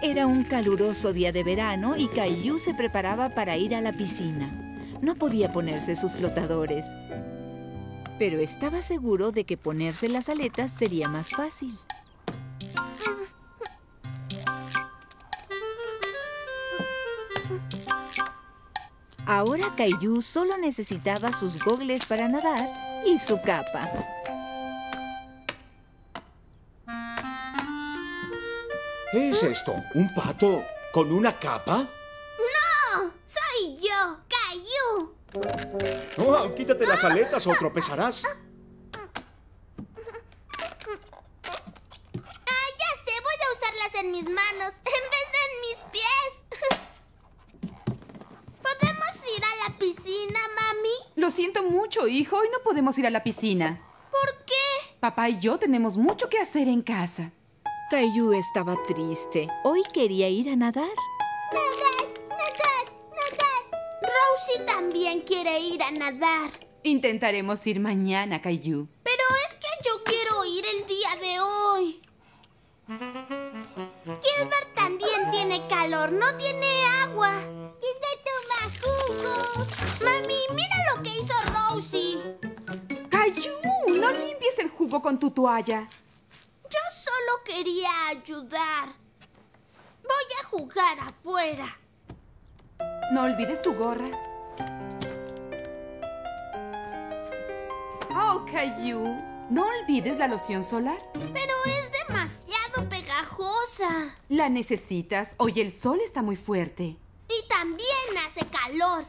Era un caluroso día de verano y Caillou se preparaba para ir a la piscina. No podía ponerse sus flotadores, pero estaba seguro de que ponerse las aletas sería más fácil. Ahora Caillou solo necesitaba sus gogles para nadar y su capa. ¿Qué es esto? ¿Un pato con una capa? ¡No! ¡Soy yo, Caillou! Oh, quítate las aletas o tropezarás. Ah, ya sé, voy a usarlas en mis manos en vez de en mis pies. ¿Podemos ir a la piscina, mami? Lo siento mucho, hijo. Hoy no podemos ir a la piscina. ¿Por qué? Papá y yo tenemos mucho que hacer en casa. Caillou estaba triste. Hoy quería ir a nadar. ¡Nadar! ¡Nadar! ¡Nadar! Rosie también quiere ir a nadar. Intentaremos ir mañana, Caillou. Pero es que yo quiero ir el día de hoy. Gilbert también tiene calor. No tiene agua. Mami, mira lo que hizo Rosie. ¡Caillou! No limpies el jugo con tu toalla. Yo solo quería ayudar. Voy a jugar afuera. No olvides tu gorra. Oh, Caillou, no olvides la loción solar. Pero es demasiado pegajosa. La necesitas. Hoy el sol está muy fuerte. Y también hace calor.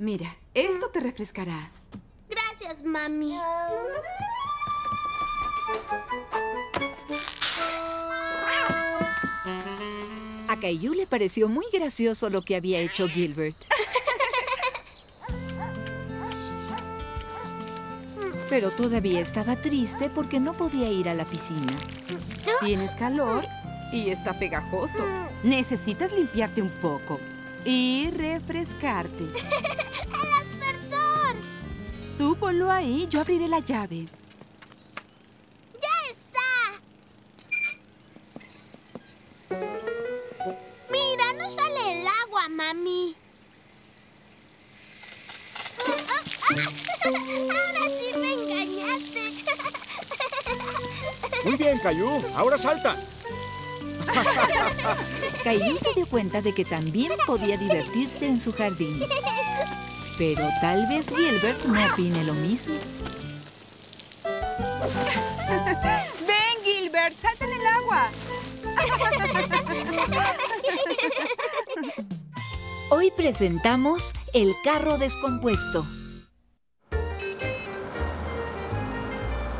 Mira, esto te refrescará. Gracias, mami. A Caillou le pareció muy gracioso lo que había hecho Gilbert. Pero todavía estaba triste porque no podía ir a la piscina. Tienes calor y está pegajoso. Necesitas limpiarte un poco y refrescarte. ¡El aspersor! Tú ponlo ahí, yo abriré la llave. ¡Ya está! Mira, no sale el agua, mamá. Mami. ¡Ahora sí me engañaste! Muy bien, Caillou. Ahora salta. Caillou se dio cuenta de que también podía divertirse en su jardín. Pero tal vez Gilbert no opine lo mismo. ¡Ven, Gilbert! ¡Salta en el agua! Hoy presentamos El Carro Descompuesto.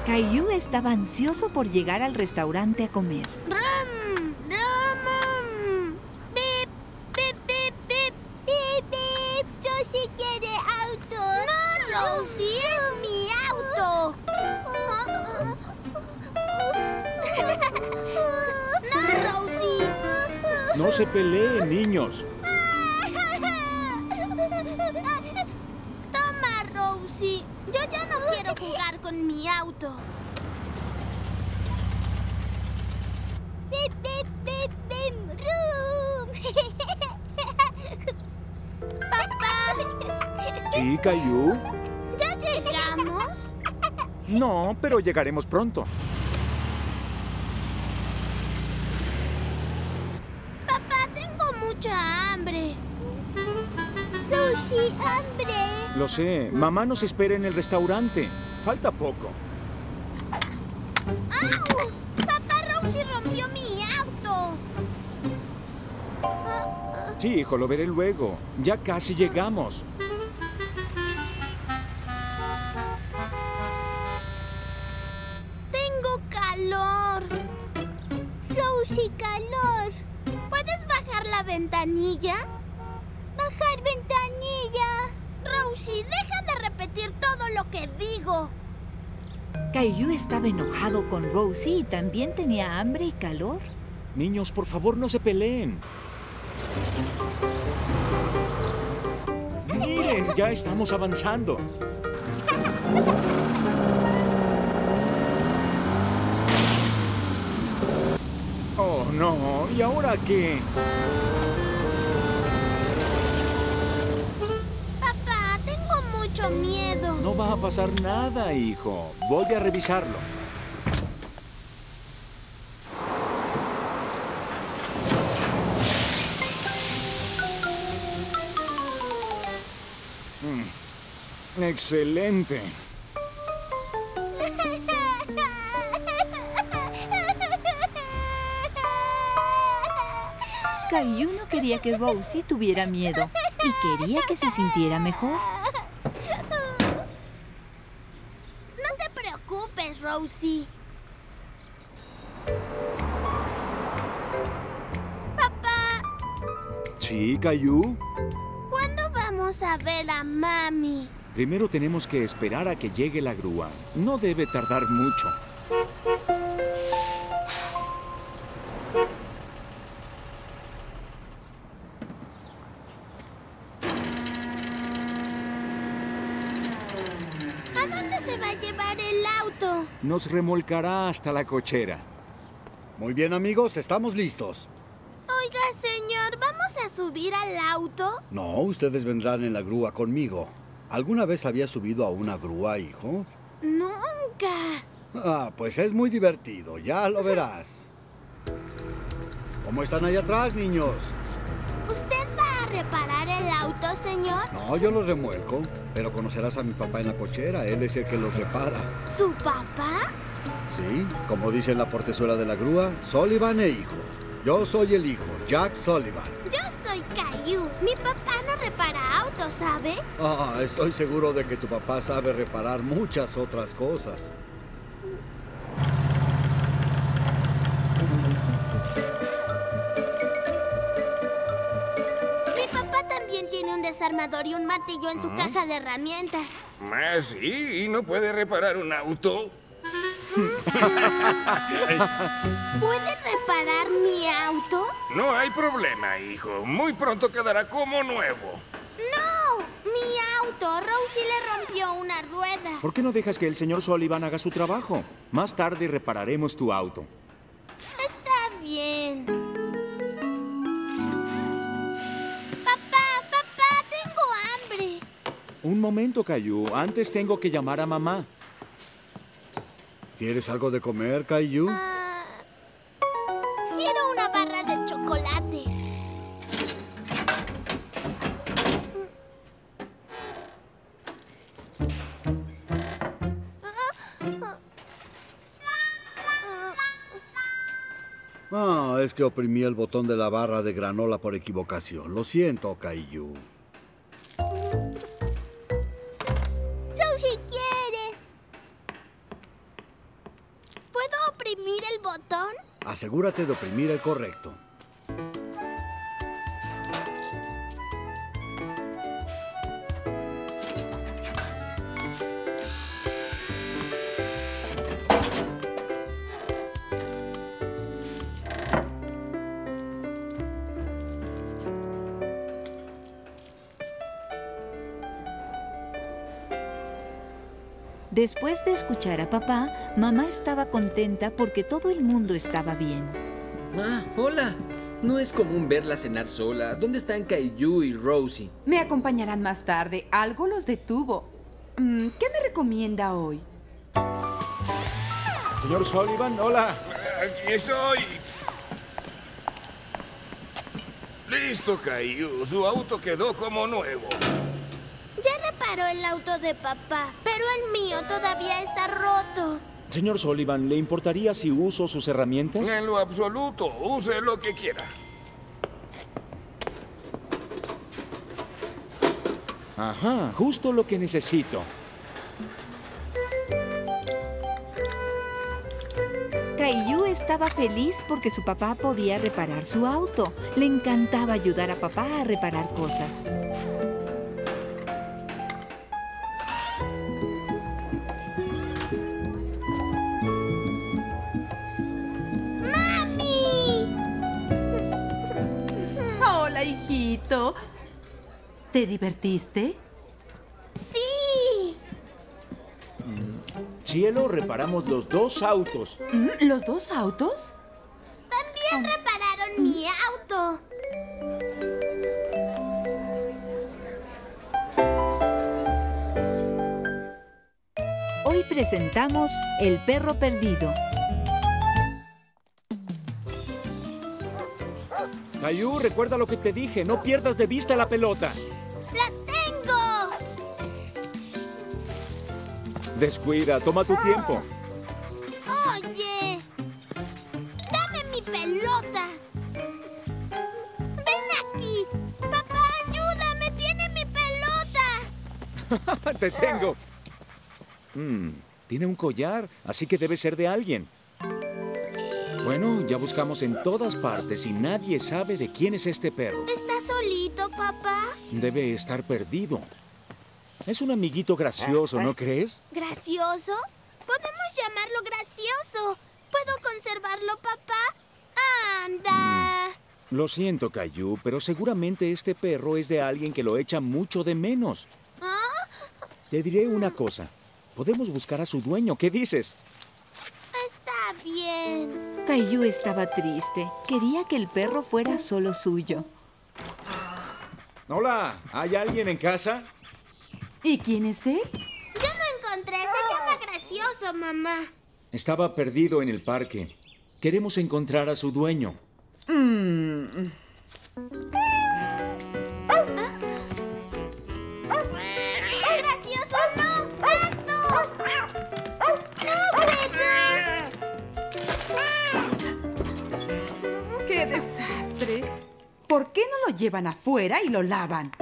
Caillou estaba ansioso por llegar al restaurante a comer. ¡Rum! ¡Rum! ¡Bip! ¡Bip! ¡Bip! ¡Bip! ¡Bip! ¡Bip! ¡Rosie quiere auto! ¡No, Rosie! ¡Es mi auto! ¡No, Rosie! No se peleen, niños. Toma, Rosie. Yo ya no quiero jugar con mi auto. ¡Bip, bip, bip, bip! ¡Rum! ¡Papá! ¿Sí, Caillou? ¿Ya llegamos? No, pero llegaremos pronto. Papá, tengo mucha hambre. Rosie, hambre. Lo sé. Mamá nos espera en el restaurante. Falta poco. ¡Au! ¡Papá, Rosie rompió mi auto! Sí, hijo, lo veré luego. Ya casi llegamos. Tengo calor. Rosie, calor. ¿Puedes bajar la ventanilla? Bajar ventanilla. Rosie, deja de repetir todo lo que digo. Caillou estaba enojado con Rosie y también tenía hambre y calor. Niños, por favor, no se peleen. Miren, ya estamos avanzando. Oh, no. ¿Y ahora qué? Miedo. No va a pasar nada, hijo. Voy a revisarlo. Excelente. Caillou no quería que Rosie tuviera miedo y quería que se sintiera mejor. Rosie. Papá. ¿Sí, Caillou? ¿Cuándo vamos a ver a mami? Primero tenemos que esperar a que llegue la grúa. No debe tardar mucho. Nos remolcará hasta la cochera. Muy bien, amigos, estamos listos. Oiga, señor, ¿vamos a subir al auto? No, ustedes vendrán en la grúa conmigo. ¿Alguna vez había subido a una grúa, hijo? Nunca. Ah, pues es muy divertido, ya lo verás. ¿Cómo están ahí atrás, niños? ¿Usted va a reparar el auto, señor? No, yo lo remolco, pero conocerás a mi papá en la cochera. Él es el que los repara. ¿Su papá? Sí, como dice en la portezuela de la grúa, Sullivan e hijo. Yo soy el hijo, Jack Sullivan. Yo soy Caillou. Mi papá no repara autos, ¿sabe? Ah, estoy seguro de que tu papá sabe reparar muchas otras cosas. Y un martillo en su caja de herramientas. ¿Ah, sí? ¿Y no puede reparar un auto? ¿Puede reparar mi auto? No hay problema, hijo. Muy pronto quedará como nuevo. ¡No! ¡Mi auto! Rosie le rompió una rueda. ¿Por qué no dejas que el señor Sullivan haga su trabajo? Más tarde repararemos tu auto. Está bien. ¡Papá! Un momento, Caillou. Antes tengo que llamar a mamá. ¿Quieres algo de comer, Caillou? Quiero una barra de chocolate. Ah, es que oprimí el botón de la barra de granola por equivocación. Lo siento, Caillou. Rosie quiere. ¿Puedo oprimir el botón? Asegúrate de oprimir el correcto. Después de escuchar a papá, mamá estaba contenta porque todo el mundo estaba bien. Ah, hola. No es común verla cenar sola. ¿Dónde están Caillou y Rosie? Me acompañarán más tarde. Algo los detuvo. ¿Qué me recomienda hoy? Señor Sullivan, hola. Aquí estoy. Listo, Caillou. Su auto quedó como nuevo. Ya reparó el auto de papá, pero el mío todavía está roto. Señor Sullivan, ¿le importaría si uso sus herramientas? En lo absoluto. Use lo que quiera. Ajá, justo lo que necesito. Caillou estaba feliz porque su papá podía reparar su auto. Le encantaba ayudar a papá a reparar cosas. Hijito, ¿te divertiste? ¡Sí! Cielo, reparamos los dos autos. ¿Los dos autos? También repararon mi auto. Hoy presentamos El Perro Perdido. Caillou, recuerda lo que te dije. No pierdas de vista la pelota. ¡La tengo! Descuida, toma tu tiempo. ¡Oye! ¡Dame mi pelota! ¡Ven aquí! ¡Papá, ayúdame! ¡Tiene mi pelota! ¡Te tengo! Tiene un collar, así que debe ser de alguien. Bueno, ya buscamos en todas partes y nadie sabe de quién es este perro. ¿Está solito, papá? Debe estar perdido. Es un amiguito gracioso, ¿no crees? ¿Gracioso? Podemos llamarlo gracioso. ¿Puedo conservarlo, papá? ¡Anda! Lo siento, Caillou, pero seguramente este perro es de alguien que lo echa mucho de menos. ¿Ah? Te diré una cosa. Podemos buscar a su dueño. ¿Qué dices? Está bien. Caillou estaba triste. Quería que el perro fuera solo suyo. Hola, ¿hay alguien en casa? ¿Y quién es él? Yo lo encontré. Se llama Gracioso, mamá. Estaba perdido en el parque. Queremos encontrar a su dueño. ¿Por qué no lo llevan afuera y lo lavan?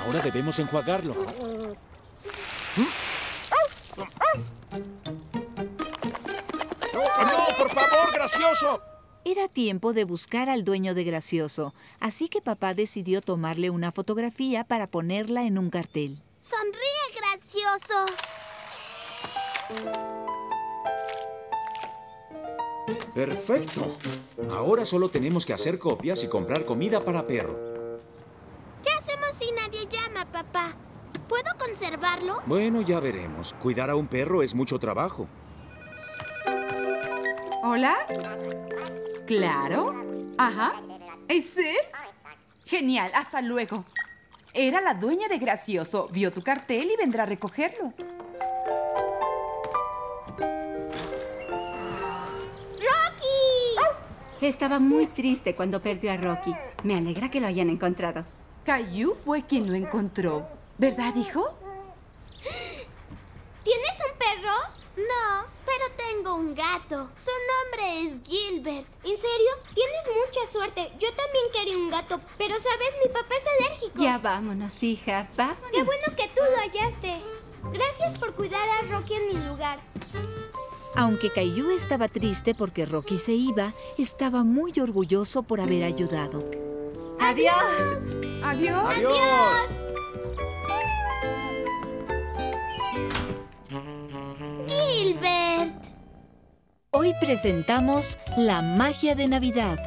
Ahora debemos enjuagarlo. ¡No, por favor, Gracioso! Era tiempo de buscar al dueño de Gracioso, así que papá decidió tomarle una fotografía para ponerla en un cartel. ¡Sonríe, Gracioso! ¡Perfecto! Ahora solo tenemos que hacer copias y comprar comida para perro. ¿Qué hacemos si nadie llama, papá? ¿Puedo conservarlo? Bueno, ya veremos. Cuidar a un perro es mucho trabajo. ¿Hola? ¿Claro? Ajá. ¿Es él? Genial, hasta luego. Era la dueña de Gracioso. Vio tu cartel y vendrá a recogerlo. ¡Rocky! Estaba muy triste cuando perdió a Rocky. Me alegra que lo hayan encontrado. Caillou fue quien lo encontró. ¿Verdad, hijo? ¿Tienes un perro? No, pero tengo un gato. Su nombre es Gilbert. ¿En serio? Tienes mucha suerte. Yo también quería un gato, pero sabes, mi papá es alérgico. Ya vámonos, hija, vámonos. Qué bueno que tú lo hallaste. Gracias por cuidar a Rocky en mi lugar. Aunque Caillou estaba triste porque Rocky se iba, estaba muy orgulloso por haber ayudado. ¡Adiós! ¡Adiós! ¡Adiós! ¡Adiós! ¡Gilbert! Hoy presentamos La Magia de Navidad.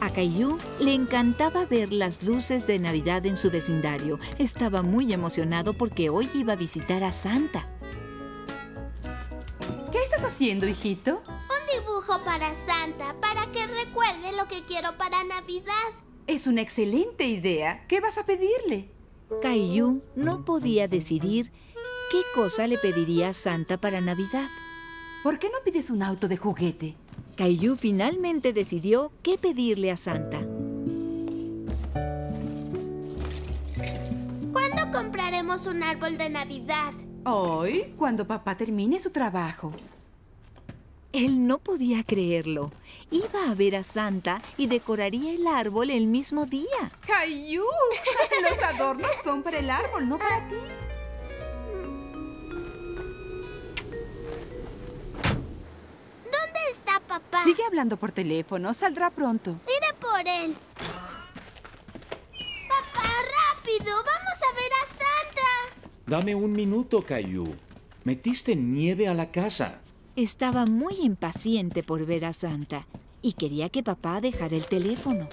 A Caillou le encantaba ver las luces de Navidad en su vecindario. Estaba muy emocionado porque hoy iba a visitar a Santa. ¿Qué estás haciendo, hijito? Dibujo para Santa, para que recuerde lo que quiero para Navidad. Es una excelente idea. ¿Qué vas a pedirle? Caillou no podía decidir qué cosa le pediría a Santa para Navidad. ¿Por qué no pides un auto de juguete? Caillou finalmente decidió qué pedirle a Santa. ¿Cuándo compraremos un árbol de Navidad? Hoy, cuando papá termine su trabajo. Él no podía creerlo. Iba a ver a Santa y decoraría el árbol el mismo día. ¡Caillou! Los adornos son para el árbol, no para ti. ¿Dónde está papá? Sigue hablando por teléfono. Saldrá pronto. Iré por él. ¡Papá, rápido! ¡Vamos a ver a Santa! Dame un minuto, Caillou. Metiste nieve a la casa. Estaba muy impaciente por ver a Santa y quería que papá dejara el teléfono.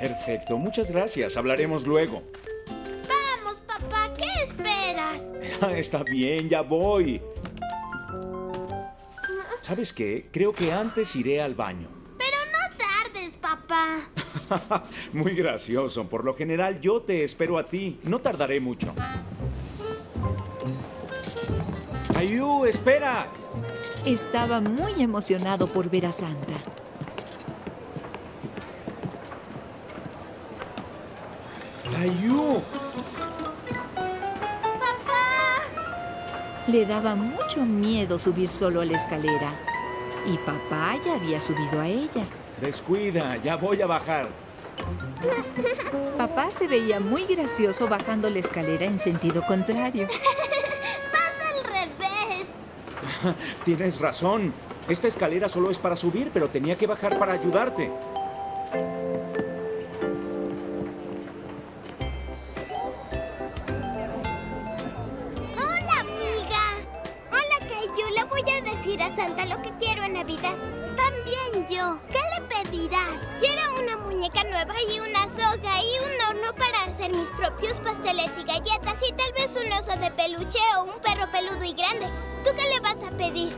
Perfecto, muchas gracias. Hablaremos luego. ¡Vamos, papá! ¿Qué esperas? Está bien, ya voy. ¿Sabes qué? Creo que antes iré al baño. Pero no tardes, papá. Muy gracioso. Por lo general, yo te espero a ti. No tardaré mucho. ¡Caillou, espera! Estaba muy emocionado por ver a Santa. ¡Caillou! ¡Papá! Le daba mucho miedo subir solo a la escalera. Y papá ya había subido a ella. Descuida, ya voy a bajar. Papá se veía muy gracioso bajando la escalera en sentido contrario. Tienes razón. Esta escalera solo es para subir, pero tenía que bajar para ayudarte. ¡Hola, amiga! Hola, Caillou. Le voy a decir a Santa lo que quiero en Navidad. También yo. ¿Qué le pedirás? Quiero una muñeca nueva y una soga y un horno para hacer mis propios pasteles y galletas y tal vez un oso de peluche o un perro peludo y grande. ¿Tú qué le vas a pedir?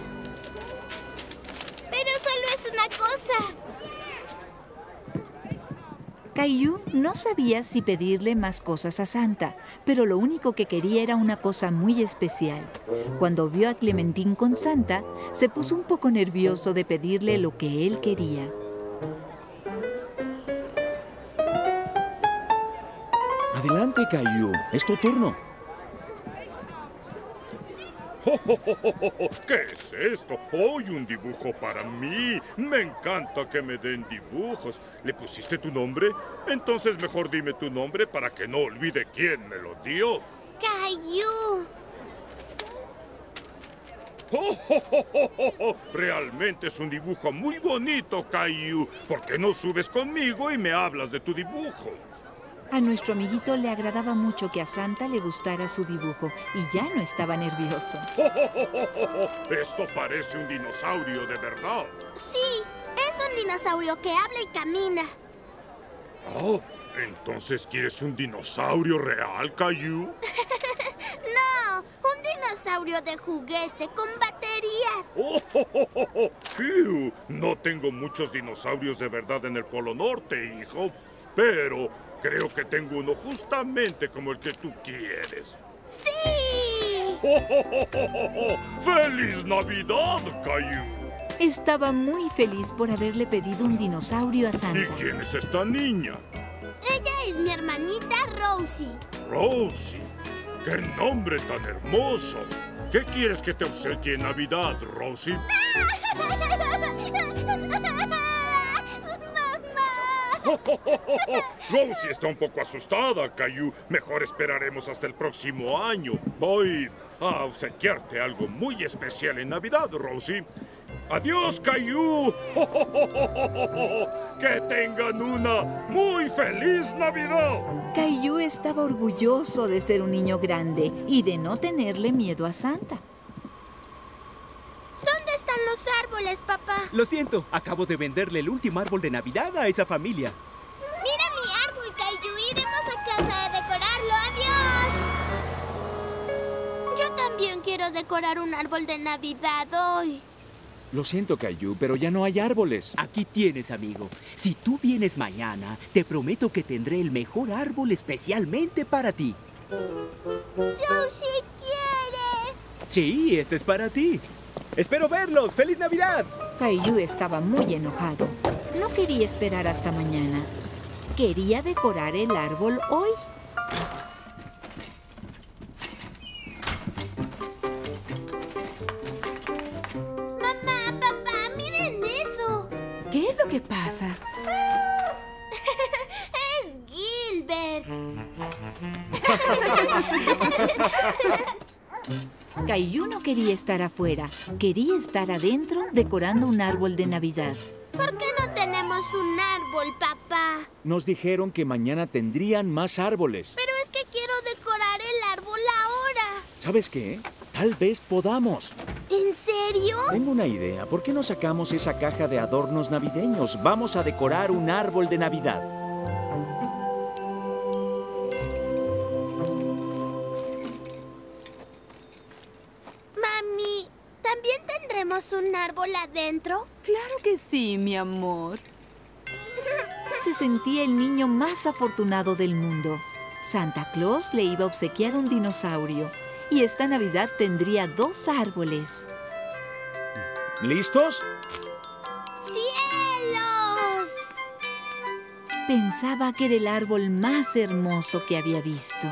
Pero solo es una cosa. Caillou no sabía si pedirle más cosas a Santa, pero lo único que quería era una cosa muy especial. Cuando vio a Clementín con Santa, se puso un poco nervioso de pedirle lo que él quería. Adelante, Caillou. Es tu turno. ¿Qué es esto? ¡Hoy un dibujo para mí! ¡Me encanta que me den dibujos! ¿Le pusiste tu nombre? Entonces mejor dime tu nombre para que no olvide quién me lo dio. ¡Caillou! Realmente es un dibujo muy bonito, Caillou. ¿Por qué no subes conmigo y me hablas de tu dibujo? A nuestro amiguito le agradaba mucho que a Santa le gustara su dibujo y ya no estaba nervioso. Esto parece un dinosaurio de verdad. Sí, es un dinosaurio que habla y camina. Oh, ¿entonces quieres un dinosaurio real, Caillou? No, un dinosaurio de juguete con batería. días. ¡Oh! ¡Fiu! No tengo muchos dinosaurios de verdad en el Polo Norte, hijo. Pero creo que tengo uno justamente como el que tú quieres. ¡Sí! ¡Oh! ¡Feliz Navidad, Caillou! Estaba muy feliz por haberle pedido un dinosaurio a Santa. ¿Y quién es esta niña? Ella es mi hermanita Rosie. ¿Rosie? ¡Qué nombre tan hermoso! ¿Qué quieres que te obsequie en Navidad, Rosie? ¡Mamá! Rosie está un poco asustada, Caillou. Mejor esperaremos hasta el próximo año. Voy a obsequiarte algo muy especial en Navidad, Rosie. ¡Adiós, Caillou! ¡Que tengan una muy feliz Navidad! Caillou estaba orgulloso de ser un niño grande y de no tenerle miedo a Santa. ¿Dónde están los árboles, papá? Lo siento, acabo de venderle el último árbol de Navidad a esa familia. ¡Mira mi árbol, Caillou! ¡Iremos a casa a decorarlo! ¡Adiós! Yo también quiero decorar un árbol de Navidad hoy. Lo siento, Caillou, pero ya no hay árboles. Aquí tienes, amigo. Si tú vienes mañana, te prometo que tendré el mejor árbol especialmente para ti. ¡Rosie quiere! Sí, este es para ti. ¡Espero verlos! ¡Feliz Navidad! Caillou estaba muy enojado. No quería esperar hasta mañana. Quería decorar el árbol hoy. ¿Qué pasa? ¡Es Gilbert! Caillou no quería estar afuera. Quería estar adentro decorando un árbol de Navidad. ¿Por qué no tenemos un árbol, papá? Nos dijeron que mañana tendrían más árboles. Pero es que quiero decorar el árbol ahora. ¿Sabes qué? Tal vez podamos. ¿En serio? Tengo una idea. ¿Por qué no sacamos esa caja de adornos navideños? Vamos a decorar un árbol de Navidad. Mami, ¿también tendremos un árbol adentro? Claro que sí, mi amor. Se sentía el niño más afortunado del mundo. Santa Claus le iba a obsequiar un dinosaurio. Y esta Navidad tendría dos árboles. ¿Listos? ¡Cielos! Pensaba que era el árbol más hermoso que había visto.